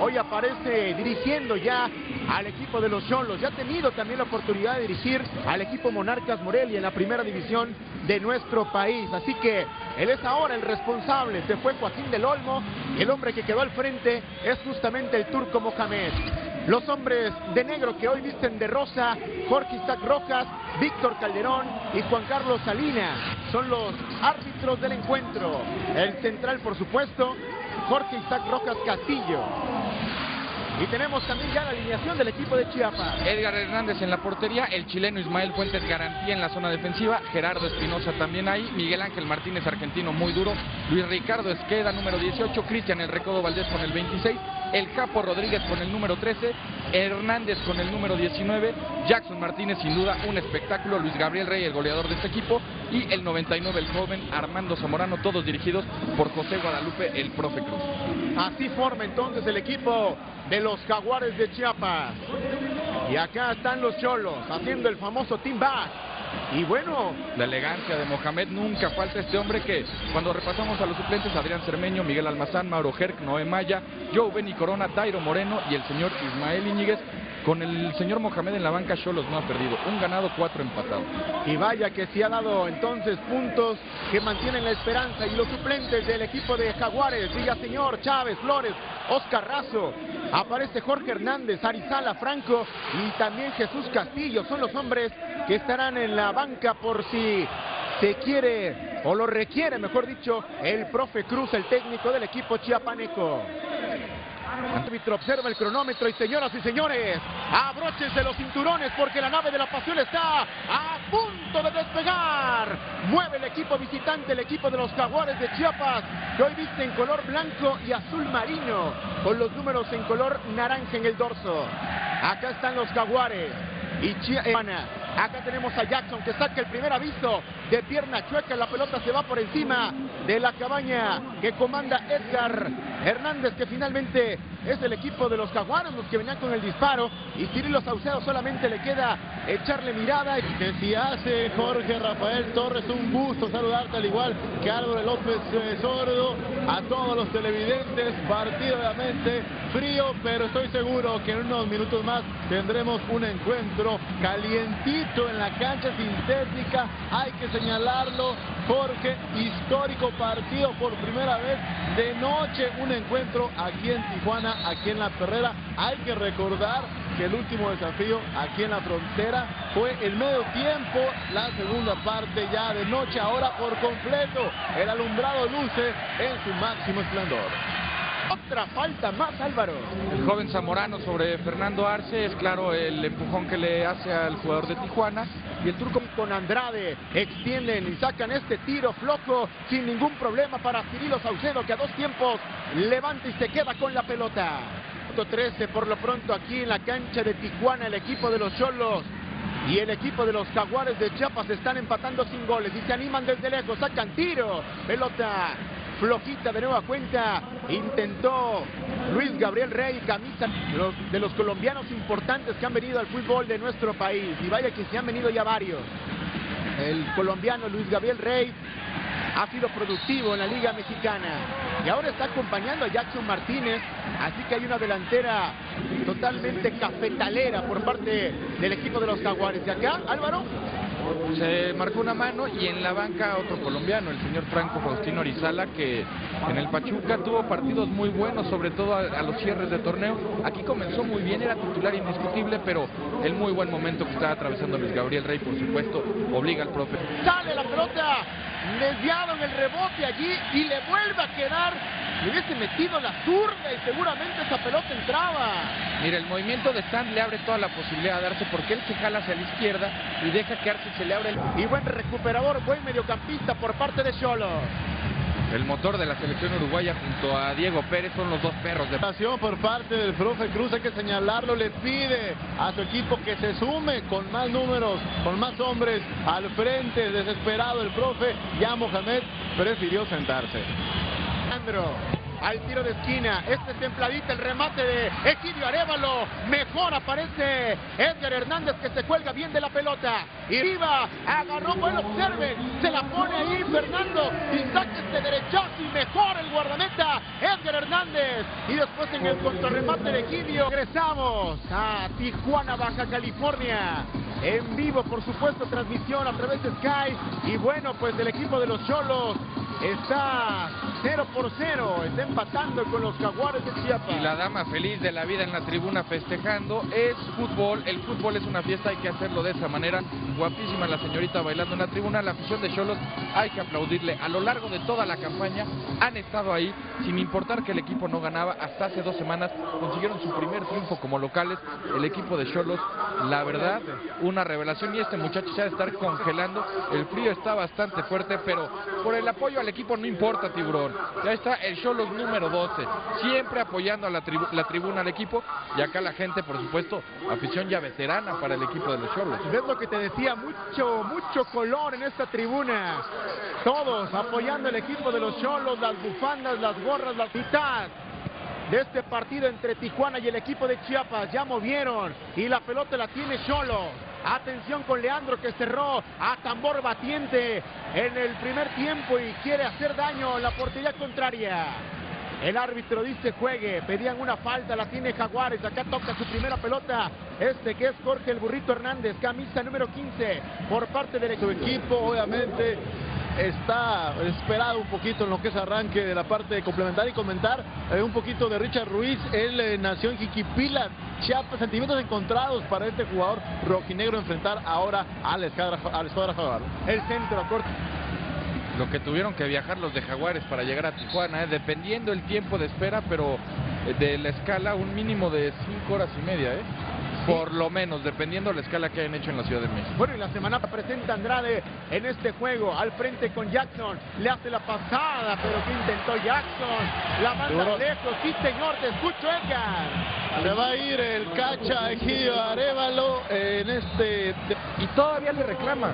Hoy aparece dirigiendo ya al equipo de los Xolos. Ya ha tenido también la oportunidad de dirigir al equipo Monarcas Morelia en la primera división de nuestro país. Así que él es ahora el responsable. Se fue Joaquín del Olmo. El hombre que quedó al frente es justamente el Turco Mohamed. Los hombres de negro que hoy visten de rosa, Jorge Isaac Rojas, Víctor Calderón y Juan Carlos Salinas, son los árbitros del encuentro. El central, por supuesto, Jorge Isaac Rojas Castillo. Y tenemos también ya la alineación del equipo de Chiapas. Edgar Hernández en la portería, el chileno Ismael Fuentes Garantía en la zona defensiva, Gerardo Espinosa también ahí, Miguel Ángel Martínez, argentino, muy duro, Luis Ricardo Esqueda, número 18, Cristian El Recodo Valdés con el 26, el Capo Rodríguez con el número 13, Hernández con el número 19, Jackson Martínez, sin duda un espectáculo, Luis Gabriel Rey, el goleador de este equipo, y el 99, el joven Armando Zamorano, todos dirigidos por José Guadalupe, el profe Cruz. Así forma entonces el equipo de los Jaguares de Chiapas. Y acá están los Xolos haciendo el famoso team back. Y bueno, la elegancia de Mohamed, nunca falta este hombre que, cuando repasamos a los suplentes, Adrián Cermeño, Miguel Almazán, Mauro Gerk, Noé Maya, Joe Benny Corona, Dairon Moreno y el señor Ismael Iñiguez. Con el señor Mohamed en la banca, Xolos no ha perdido, un ganado, 4 empatados. Y vaya que sí ha dado entonces puntos que mantienen la esperanza. Y los suplentes del equipo de Jaguares, Villaseñor, Chávez, Flores, Oscar Razo, aparece Jorge Hernández, Arizala, Franco y también Jesús Castillo. Son los hombres que estarán en la banca por si se quiere, o lo requiere, mejor dicho, el profe Cruz, el técnico del equipo chiapaneco. Árbitro observa el cronómetro y, señoras y señores, abróchense los cinturones porque la nave de la pasión está a punto de despegar. Mueve el equipo visitante, el equipo de los Jaguares de Chiapas, que hoy viste en color blanco y azul marino, con los números en color naranja en el dorso. Acá están los Jaguares y Chiapas. Acá tenemos a Jackson que saca el primer aviso de pierna chueca. La pelota se va por encima de la cabaña que comanda Edgar Hernández, que finalmente es el equipo de los Jaguares los que venían con el disparo. Y Cirilo Saucedo solamente le queda echarle mirada. Que si hace Jorge Rafael Torres, un gusto saludarte, al igual que Álvaro López Sordo, a todos los televidentes. Partido obviamente frío, pero estoy seguro que en unos minutos más tendremos un encuentro calientito en la cancha sintética, hay que señalarlo, Jorge. Histórico partido por primera vez de noche, un encuentro aquí en Tijuana, aquí en La Perrera. Hay que recordar que el último desafío aquí en la frontera fue el medio tiempo, la segunda parte ya de noche, ahora por completo el alumbrado luce en su máximo esplendor. Otra falta más, Álvaro. El joven Zamorano sobre Fernando Arce, es claro el empujón que le hace al jugador de Tijuana. Y el Turco con Andrade extienden y sacan este tiro flojo sin ningún problema para Cirilo Saucedo, que a dos tiempos levanta y se queda con la pelota. 13 por lo pronto aquí en la cancha de Tijuana, el equipo de los Xolos y el equipo de los Jaguares de Chiapas están empatando sin goles y se animan desde lejos, sacan tiro, pelota flojita de nueva cuenta, intentó Luis Gabriel Rey, camisa de los colombianos importantes que han venido al fútbol de nuestro país, y vaya que se han venido ya varios. El colombiano Luis Gabriel Rey ha sido productivo en la Liga Mexicana y ahora está acompañando a Jackson Martínez, así que hay una delantera totalmente cafetalera por parte del equipo de los Jaguares. ¿Y acá, Álvaro? Se marcó una mano y en la banca otro colombiano, el señor Franco Faustino Arizala, que en el Pachuca tuvo partidos muy buenos, sobre todo a los cierres de torneo. Aquí comenzó muy bien, era titular indiscutible, pero el muy buen momento que estaba atravesando Luis Gabriel Rey, por supuesto, obliga al profe. Sale la pelota, desviado en el rebote allí y le vuelve a quedar. Le hubiese metido la zurda y seguramente esa pelota entraba. Mira, el movimiento de Sand le abre toda la posibilidad de darse, porque él se jala hacia la izquierda y deja que Arce se le abre el... Y buen recuperador, buen mediocampista por parte de Xolos. El motor de la selección uruguaya junto a Diego Pérez son los dos perros de pasión por parte del profe Cruz, hay que señalarlo, le pide a su equipo que se sume con más números, con más hombres al frente. Desesperado el profe, ya Mohamed prefirió sentarse. Alejandro al tiro de esquina. Este es templadita, el remate de Égidio Arévalo. Mejor aparece Edgar Hernández, que se cuelga bien de la pelota. Y Riva agarró, bueno, observen, se la pone ahí Fernando. Y saque este derechazo y mejor el guardameta Edgar Hernández. Y después en el contrarremate de Égidio. Regresamos a Tijuana, Baja California. En vivo, por supuesto, transmisión a través de Sky. Y bueno, pues el equipo de los Xolos está 0-0, está empatando con los Jaguares de Chiapas. Y la dama feliz de la vida en la tribuna festejando. Es fútbol, el fútbol es una fiesta, hay que hacerlo de esa manera. Guapísima la señorita bailando en la tribuna. La afición de Xolos hay que aplaudirle. A lo largo de toda la campaña han estado ahí, sin importar que el equipo no ganaba. Hasta hace 2 semanas consiguieron su primer triunfo como locales. El equipo de Xolos, la verdad, una revelación. Y este muchacho se va a estar congelando. El frío está bastante fuerte, pero por el apoyo al equipo no importa, tiburón. Ya está el Xolos número 12, siempre apoyando a la tribuna al equipo. Y acá la gente, por supuesto, afición ya veterana para el equipo de los Xolos. Es lo que te decía, mucho color en esta tribuna. Todos apoyando al equipo de los Xolos, las bufandas, las gorras, las pitas. De este partido entre Tijuana y el equipo de Chiapas, ya movieron y la pelota la tiene Xolos. Atención con Leandro, que cerró a tambor batiente en el primer tiempo y quiere hacer daño en la portería contraria. El árbitro dice juegue, pedían una falta, la tiene Jaguares. Acá toca su primera pelota, este que es Jorge el Burrito Hernández, camisa número 15 por parte de su equipo. Obviamente está esperado un poquito en lo que es arranque de la parte complementaria. Y comentar un poquito de Richard Ruiz. Él nació en Jiquipila, Chiapas. Sentimientos encontrados para este jugador rojinegro, enfrentar ahora a la escuadra Jaguar. El centro a corto. Lo que tuvieron que viajar los de Jaguares para llegar a Tijuana, dependiendo el tiempo de espera, pero de la escala, un mínimo de 5 horas y media, por lo menos, dependiendo de la escala que hayan hecho en la Ciudad de México. Bueno, y la semana presenta Andrade en este juego, al frente con Jackson, le hace la pasada, pero que intentó Jackson, la manda lejos. Sí señor, te escucho, Edgar. Le va a ir el cacha Égidio Arévalo en este... Y todavía le reclama.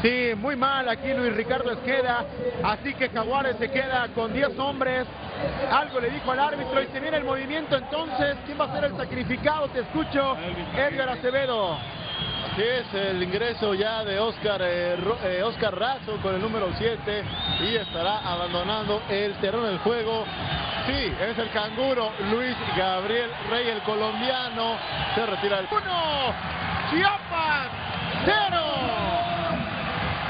Sí, muy mal aquí Luis Ricardo Esqueda, así que Jaguares se queda con 10 hombres. Algo le dijo al árbitro y se viene el movimiento entonces. ¿Quién va a ser el sacrificado? Te escucho, Edgar Acevedo. Así es, el ingreso ya de Oscar Razo con el número 7 y estará abandonando el terreno del juego. Sí, es el canguro Luis Gabriel Rey, el colombiano. Se retira el... 1, Chiapas, 0.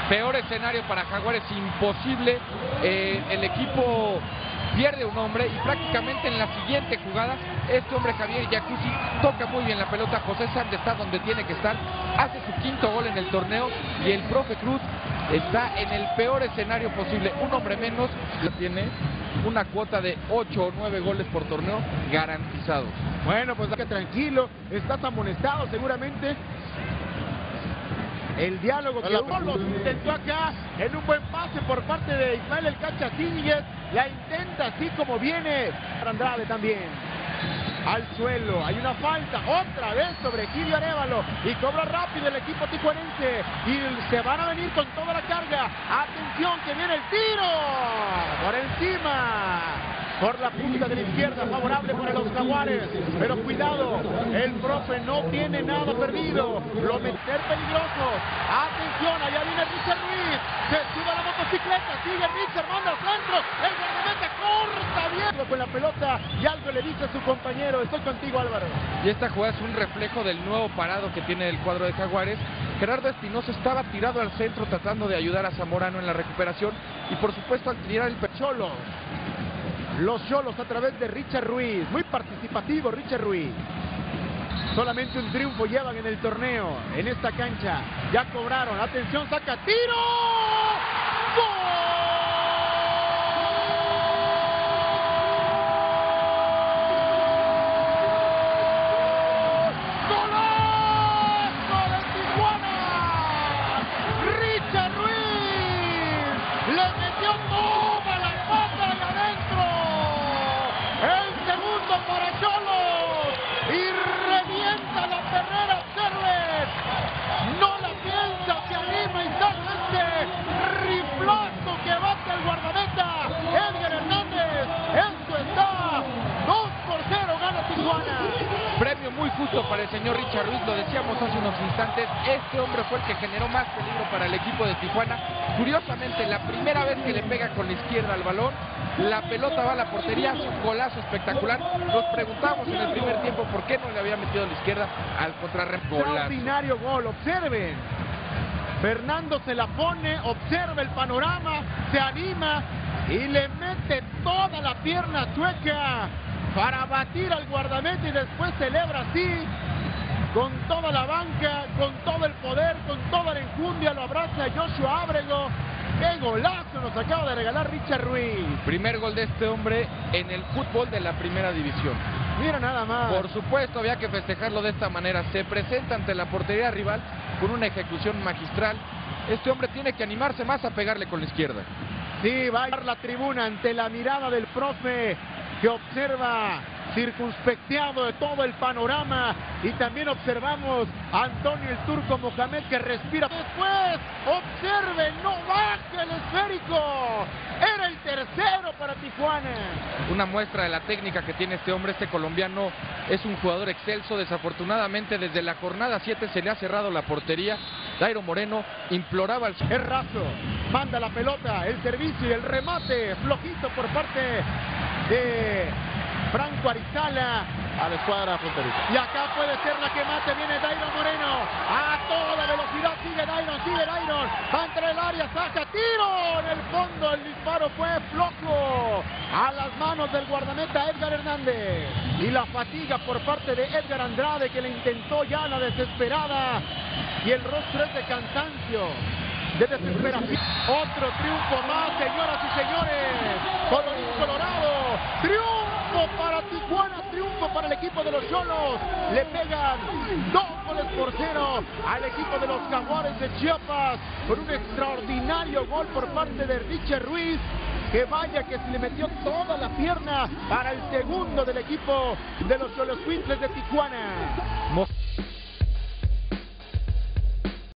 Peor escenario para Jaguares, imposible. El equipo pierde un hombre y prácticamente en la siguiente jugada, este hombre Javier Jacuzzi toca muy bien la pelota. José Sanz está donde tiene que estar, hace su 5º gol en el torneo y el profe Cruz está en el peor escenario posible. Un hombre menos, tiene una cuota de 8 o 9 goles por torneo garantizados. Bueno, pues tranquilo, estás amonestado seguramente. El diálogo que Xolos intentó acá en un buen pase por parte de Ismael el Cacha Iñiguez. La intenta así como viene Andrade también. Al suelo, hay una falta otra vez sobre Égidio Arévalo y cobra rápido el equipo tijuanense y se van a venir con toda la carga. Atención que viene el tiro por encima, por la punta de la izquierda, favorable para los Jaguares, pero cuidado, el profe no tiene nada perdido, lo meter peligroso. Atención, allá viene Richard Ruiz, se sube a la motocicleta, sigue Richard, manda al centro, el guardameta corta bien con la pelota y algo le dice a su compañero, estoy contigo Álvaro. Y esta jugada es un reflejo del nuevo parado que tiene el cuadro de Jaguares. Gerardo Espinosa estaba tirado al centro tratando de ayudar a Zamorano en la recuperación y por supuesto al tirar el pecholo. Los Xolos a través de Richard Ruiz. Muy participativo Richard Ruiz. Solamente un triunfo llevan en el torneo, en esta cancha. Ya cobraron. Atención, saca tiro. ¡Gol! ¡Golazo de Tijuana! Richard Ruiz le metió toda la pata y adentro. Para Xolos y revienta la perrera Cervet, no la piensa, se anima y sale este injusto para el señor Richard Ruiz, lo decíamos hace unos instantes, este hombre fue el que generó más peligro para el equipo de Tijuana. Curiosamente, la primera vez que le pega con la izquierda al balón, la pelota va a la portería, es un golazo espectacular. Nos preguntábamos en el primer tiempo por qué no le había metido a la izquierda al contrarremplazo. Extraordinario gol, observen. Fernando se la pone, observa el panorama, se anima y le mete toda la pierna chueca para batir al guardameta y después celebra así, con toda la banca, con todo el poder, con toda la enjundia, lo abraza Joshua Ábrego. ¡Qué golazo nos acaba de regalar Richard Ruiz! Primer gol de este hombre en el fútbol de la primera división. Mira nada más. Por supuesto, había que festejarlo de esta manera. Se presenta ante la portería rival con una ejecución magistral. Este hombre tiene que animarse más a pegarle con la izquierda. Sí, va a llegar la tribuna ante la mirada del profe, que observa circunspecteado de todo el panorama, y también observamos a Antonio el Turco Mohamed que respira. Después, observe, no baja el esférico, era el tercero para Tijuana. Una muestra de la técnica que tiene este hombre, este colombiano es un jugador excelso. Desafortunadamente desde la jornada 7 se le ha cerrado la portería. Dairon Moreno imploraba al... Errazo, manda la pelota, el servicio y el remate flojito por parte de Franco Arizala a la escuadra fronteriza. Y acá puede ser la que mate, viene Dairon Moreno a toda velocidad, sigue Dairon, va entre el área, saca, tiro, en el fondo el disparo fue flojo a las manos del guardameta Edgar Hernández. Y la fatiga por parte de Edgar Andrade, que le intentó ya la desesperada, y el rostro es de cansancio, de desesperación. Otro triunfo más, señoras y señores, colorín colorado, triunfo para Tijuana, triunfo para el equipo de los Xolos. Le pegan 2 goles por 0 al equipo de los Jaguares de Chiapas, con un extraordinario gol por parte de Richard Ruiz, que vaya que se le metió toda la pierna para el segundo del equipo de los Xoloescuintles de Tijuana.